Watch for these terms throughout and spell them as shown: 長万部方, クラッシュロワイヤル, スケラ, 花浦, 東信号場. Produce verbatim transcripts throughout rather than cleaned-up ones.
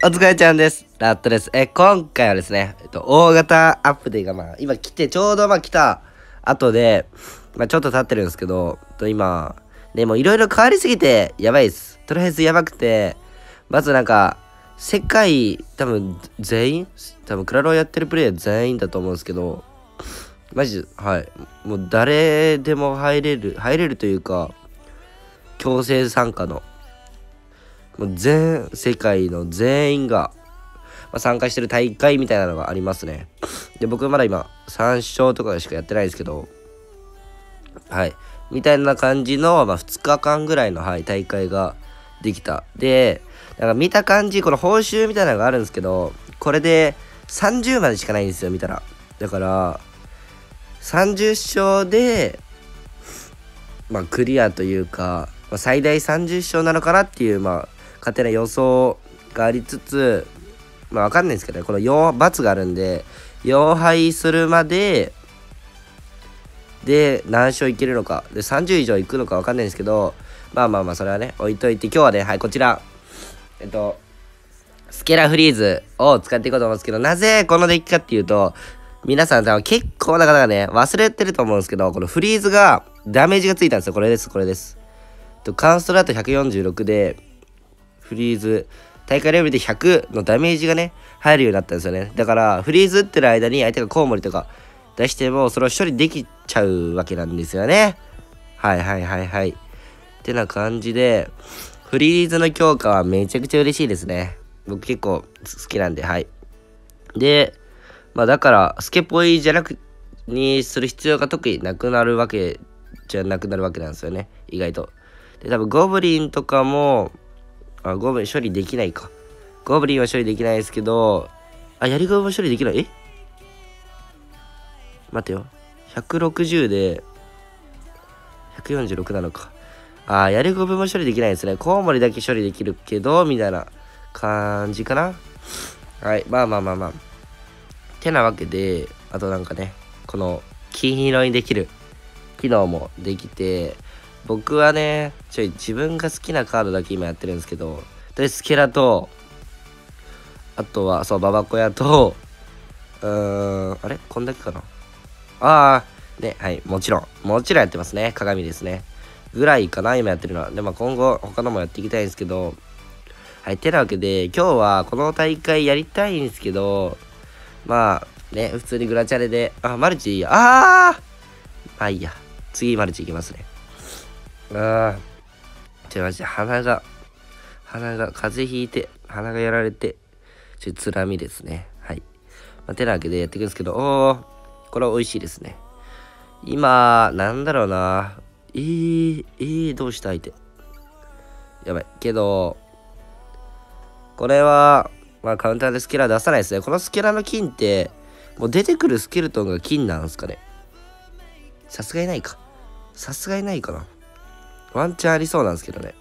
お疲れちゃんです。ラットです。え、今回はですね、えっと、大型アップデートが、まあ、今来て、ちょうどまあ来た後で、まあ、ちょっと経ってるんですけど、と今、ね、もういろいろ変わりすぎて、やばいです。とりあえずやばくて、まずなんか、世界、多分、全員多分、クラロワやってるプレイヤー全員だと思うんですけど、マジ、はい。もう、誰でも入れる、入れるというか、強制参加の、もう全世界の全員が参加してる大会みたいなのがありますね。で、僕まだ今さんしょうとかしかやってないんですけど、はい。みたいな感じの、まあ、ふつかかんぐらいの、はい、大会ができた。で、なんか見た感じ、この報酬みたいなのがあるんですけど、これでさんじゅうまでしかないんですよ、見たら。だから、さんじゅっしょうで、まあ、クリアというか、まあ、最大さんじゅっしょうなのかなっていう、まあ、勝手な予想がありつつ、まあわかんないですけどね、このよんばつがあるんで、よんはいするまで、で、何勝いけるのか、で、さんじゅういじょういくのかわかんないんですけど、まあまあまあ、それはね、置いといて、今日はね、はい、こちら、えっと、スケラフリーズを使っていこうと思うんですけど、なぜこのデッキかっていうと、皆さん多分結構な方がね、忘れてると思うんですけど、このフリーズが、ダメージがついたんですよ、これです、これです。とカンストだとひゃくよんじゅうろくで、フリーズ大会レベルでひゃくのダメージがね入るようになったんですよね。だからフリーズ打ってる間に相手がコウモリとか出してもそれを処理できちゃうわけなんですよね。はいはいはいはいってな感じで、フリーズの強化はめちゃくちゃ嬉しいですね。僕結構好きなんで、はい。で、まあだからスケポイじゃなくにする必要が特になくなるわけじゃなくなるわけなんですよね、意外と。で、多分ゴブリンとかもあ、ゴブリン処理できないか。ゴブリンは処理できないですけど、あ、やりゴブも処理できない。え、待てよ。ひゃくろくじゅうで、ひゃくよんじゅうろくなのか。あ、やりゴブも処理できないですね。コウモリだけ処理できるけど、みたいな感じかな。はい、まあまあまあまあ。てなわけで、あとなんかね、この金色にできる機能もできて、僕はね、ちょい自分が好きなカードだけ今やってるんですけど、とりあえずスケラと、あとは、そう、ババコヤと、うーん、あれこんだけかなあー、ね、はい、もちろん、もちろんやってますね。鏡ですね。ぐらいかな、今やってるのは。で、まあ今後、他のもやっていきたいんですけど、はい、てなわけで、今日はこの大会やりたいんですけど、まあ、ね、普通にグラチャレで、あ、マルチいいや。あー、まあいいや。次、マルチいきますね。ああ、ちょ、マジで鼻が、鼻が、風邪ひいて、鼻がやられて、ちょ、つらみですね。はい。まあ、てなわけでやっていくんですけど、おー、これは美味しいですね。今、なんだろうな。えー、えー、どうした相手。やばい。けど、これは、まあ、カウンターでスケラ出さないですね。このスケラの金って、もう出てくるスケルトンが金なんですかね。さすがにないか。さすがにないかな。ワンチャンありそうなんですけどね。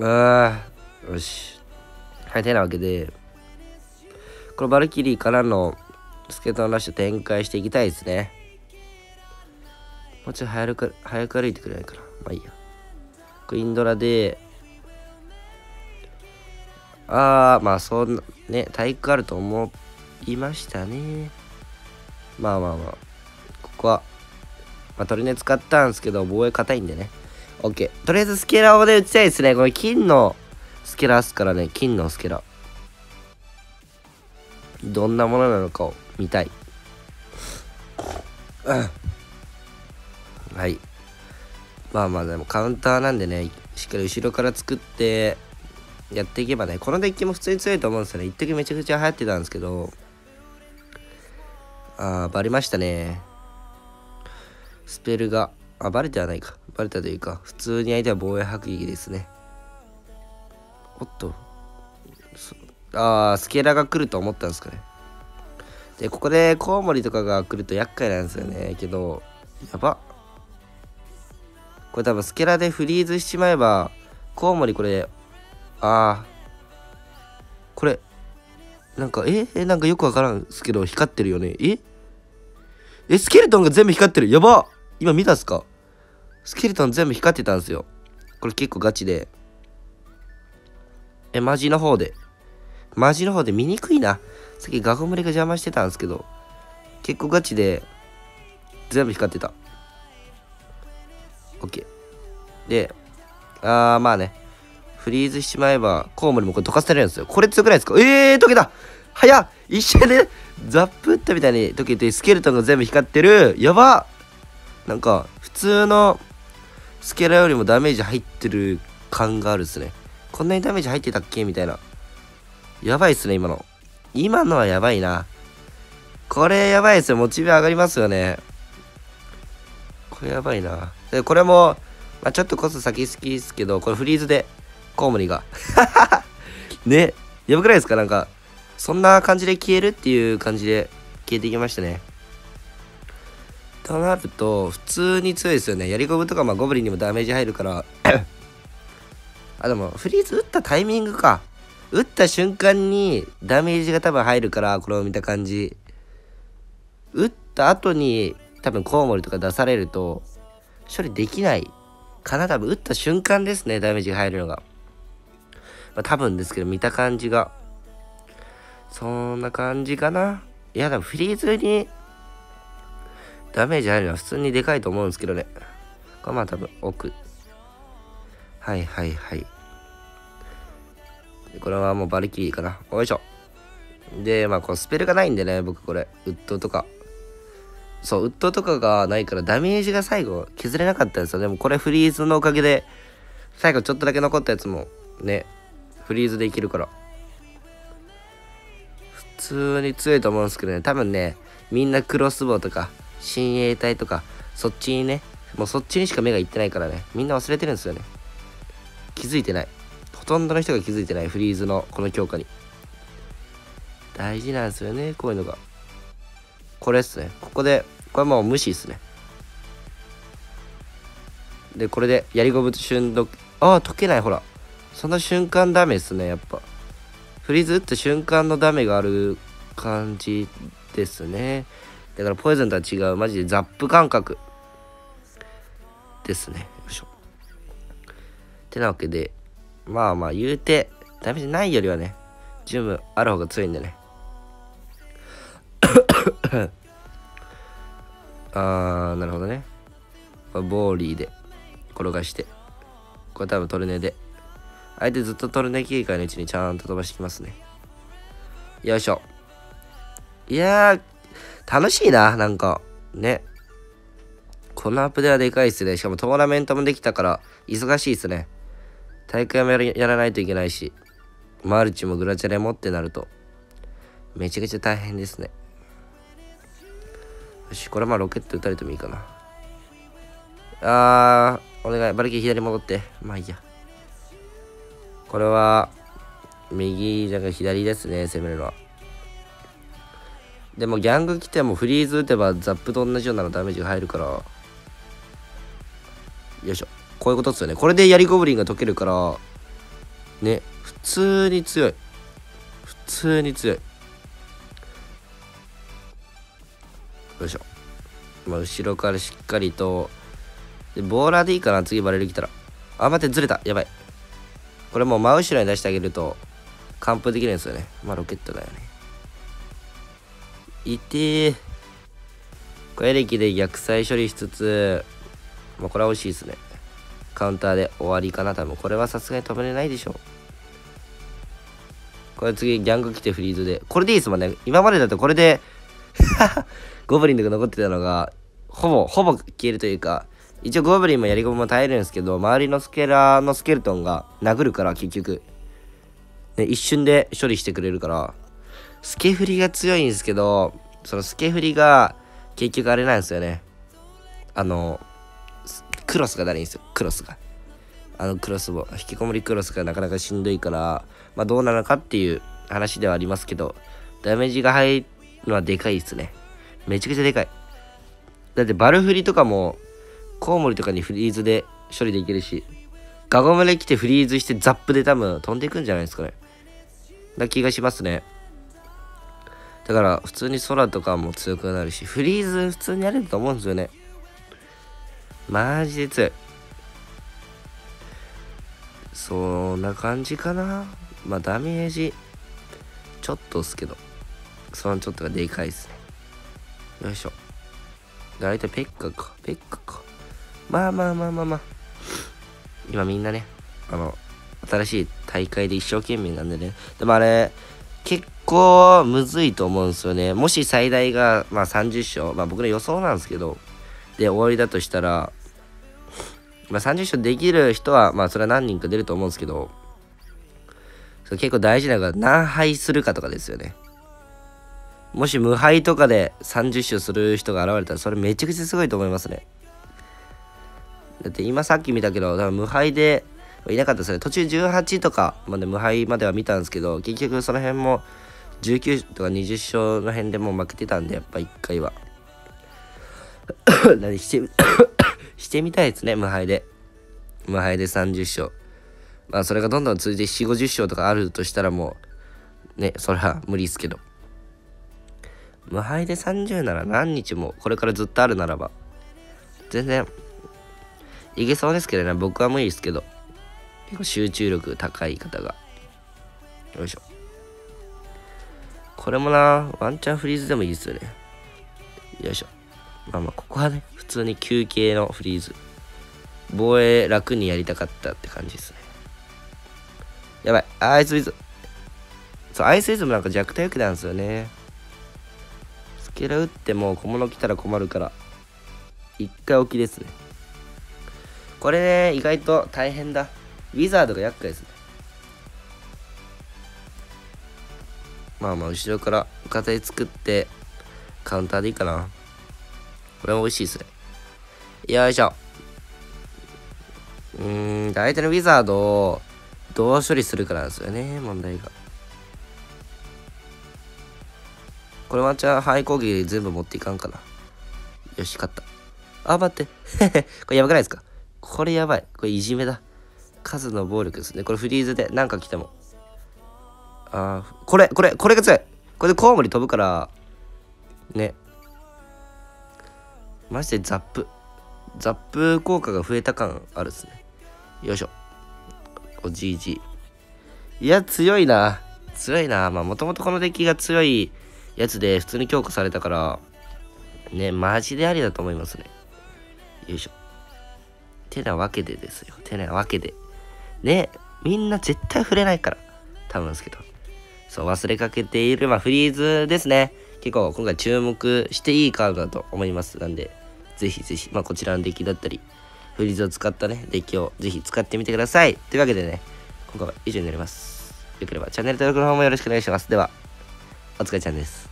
ああ、よし。はい、てなわけで、このバルキリーからのスケートのラッシュ展開していきたいですね。もうちょっと早く、早く歩いてくれないかな。まあいいや。クインドラで、ああ、まあそんな、ね、体育あると思いましたね。まあまあまあ、ここは、まあ、トリネ使ったんですけど、防衛硬いんでね。OK。とりあえずスケラをね、打ちたいですね。これ、金のスケラっすからね、金のスケラ。どんなものなのかを見たい。はい。まあまあ、でもカウンターなんでね、しっかり後ろから作ってやっていけばね、このデッキも普通に強いと思うんですよね。一時めちゃくちゃ流行ってたんですけど、あー、バレましたね。スペルが、あ、バレてはないか。バレたというか、普通に相手は防衛迫撃ですね。おっと。ああ、スケラが来ると思ったんですかね。で、ここでコウモリとかが来ると厄介なんですよね。けど、やば。これ多分スケラでフリーズしちまえば、コウモリこれ、ああ、これ、なんか、ええ、なんかよくわからんですけど、光ってるよね。ええ、スケルトンが全部光ってる。やば。今見たっすか？スケルトン全部光ってたんですよ。これ結構ガチで。え、マジの方で。マジの方で見にくいな。さっきガコムレが邪魔してたんですけど、結構ガチで全部光ってた。OK。で、あーまあね。フリーズしちまえば、コウモリもこれ溶かせれるんですよ。これ強くないですか？えー、溶けた！早っ！一瞬で、ザップッタみたいに溶けて、スケルトンが全部光ってる。やば！なんか、普通のスケラよりもダメージ入ってる感があるっすね。こんなにダメージ入ってたっけみたいな。やばいっすね、今の。今のはやばいな。これやばいっすよ。モチベ上がりますよね。これやばいな。で、これも、まあ、ちょっとこそ先好きですけど、これフリーズで。コウモリがね、やばくないですか？なんかそんな感じで消えるっていう感じで消えていきましたね。となると普通に強いですよね。やりゴブとかまあゴブリンにもダメージ入るからあ、でもフリーズ打ったタイミングか、打った瞬間にダメージが多分入るから、これを見た感じ打った後に多分コウモリとか出されると処理できないかな。多分打った瞬間ですね、ダメージが入るのが。まあ、多分ですけど、見た感じが。そんな感じかな。いや、でもフリーズにダメージ入るのは普通にでかいと思うんですけどね。これまあ多分奥。はいはいはい。これはもうバルキリーかな。おいしょ。で、まあこうスペルがないんでね、僕これ、ウッドとか。そう、ウッドとかがないからダメージが最後削れなかったんですよ。でもこれフリーズのおかげで、最後ちょっとだけ残ったやつもね、フリーズでいけるから普通に強いと思うんですけどね。多分ね、みんなクロスボウとか親衛隊とかそっちにね、もうそっちにしか目がいってないからね、みんな忘れてるんですよね。気づいてない、ほとんどの人が気づいてない、フリーズのこの強化に。大事なんですよね、こういうのが。これっすね。ここでこれもう無視っすね。でこれでやりゴブと瞬読、ああ解けない、ほらその瞬間ダメですね、やっぱ。フリーズ打った瞬間のダメがある感じですね。だからポイズンとは違う、マジでザップ感覚ですね。よいしょ。てなわけで、まあまあ言うて、ダメージないよりはね、十分ある方が強いんでね。あー、なるほどね。ボーリーで転がして、これ多分トルネで。相手ずっとトルネ警戒のうちにちゃんと飛ばしてきますね。よいしょ。いやー、楽しいな、なんか。ね。このアップデートはでかいっすね。しかもトーナメントもできたから、忙しいっすね。体育山やらないといけないし、マルチもグラチャレもってなると、めちゃくちゃ大変ですね。よし、これまあロケット撃たれてもいいかな。あー、お願い、バルキリー左戻って。まあいいや。これは、右じゃなくて左ですね、攻めるのは。でも、ギャング来てもフリーズ打てばザップと同じようなダメージが入るから。よいしょ。こういうことっすよね。これで槍ゴブリンが解けるから、ね、普通に強い。普通に強い。よいしょ。まあ、後ろからしっかりと。で、ボーラーでいいかな、次バレル来たら。あ、待って、ずれた。やばい。これもう真後ろに出してあげると完封できるんですよね。まあロケットだよね。いてー。これエレキで逆再処理しつつ、まあこれは惜しいですね。カウンターで終わりかな、多分。これはさすがに止めれないでしょ。これ次ギャング来てフリーズで。これでいいですもんね。今までだとこれで、ゴブリンとか残ってたのが、ほぼ、ほぼ消えるというか、一応ゴブリンもやりゴブも耐えるんですけど、周りのスケラーのスケルトンが殴るから結局、ね、一瞬で処理してくれるから。スケフリが強いんですけど、そのスケフリが結局あれなんですよね。あのクロスが足りんですよ、クロスが。あのクロスも引きこもりクロスがなかなかしんどいから、まあどうなのかっていう話ではありますけど、ダメージが入るのはでかいですね。めちゃくちゃでかい。だってバルフリとかもコウモリとかにフリーズで処理できるし、ガゴムレ来てフリーズしてザップで多分飛んでいくんじゃないですかね。な気がしますね。だから普通に空とかも強くなるし、フリーズ普通にやれると思うんですよね。マジで強い。そんな感じかな。まあダメージちょっとっすけど、そのちょっとがでかいっすね。よいしょ。だいたいペッカか、ペッカか。まあまあまあまあまあ。今みんなね、あの、新しい大会で一生懸命なんでね。でもあれ、結構むずいと思うんですよね。もし最大が、まあ、さんじゅっしょう、まあ、僕の予想なんですけど、で終わりだとしたら、まあ、さんじゅっしょうできる人は、まあ、それは何人か出ると思うんですけど、それ結構大事なのが何敗するかとかですよね。もし無敗とかでさんじゅっしょうする人が現れたら、それめちゃくちゃすごいと思いますね。だって今さっき見たけど、多分無敗でいなかったですね。途中じゅうはちとかまで無敗までは見たんですけど、結局その辺もじゅうきゅうとかにじゅっしょうの辺でもう負けてたんで、やっぱいっかいは何してしてみたいですね。無敗で無敗でさんじゅっしょう、まあそれがどんどん続いてよんじゅうごじゅっしょうとかあるとしたら、もうね、それは無理ですけど、無敗でさんじゅうなら何日もこれからずっとあるならば全然いけそうですけどね。僕は無理ですけど、集中力高い方が。よいしょ。これもな、ワンチャンフリーズでもいいですよね。よいしょ。まあまあ、ここはね、普通に休憩のフリーズ。防衛楽にやりたかったって感じですね。やばい。アイスウィズ。そう、アイスウィズもなんか弱体力なんですよね。スケラ打っても小物来たら困るから、一回置きですね。これね、意外と大変だ。ウィザードが厄介ですね。まあまあ、後ろから浮体作って、カウンターでいいかな。これも美味しいですね。よいしょ。うーん、相手のウィザードをどう処理するかなんですよね、問題が。これワンチャン範囲攻撃全部持っていかんかな。よし、勝った。あ、待って。これやばくないですか？これやばい。これいじめだ。数の暴力ですね。これフリーズで何か来ても。ああ、これ、これ、これが強い。これでコウモリ飛ぶから、ね。マジでザップ。ザップ効果が増えた感あるっすね。よいしょ。おじいじ。いや、強いな。強いな。まあ、もともとこのデッキが強いやつで、普通に強化されたから、ね、マジでありだと思いますね。よいしょ。てなわけでですよ。てなわけで。ね、みんな絶対触れないから。多分ですけど。そう、忘れかけている、まあ、フリーズですね。結構、今回注目していいカードだと思います。なんで、ぜひぜひ、まあ、こちらのデッキだったり、フリーズを使ったね、デッキをぜひ使ってみてください。というわけでね、今回は以上になります。よければ、チャンネル登録の方もよろしくお願いします。では、お疲れちゃんです。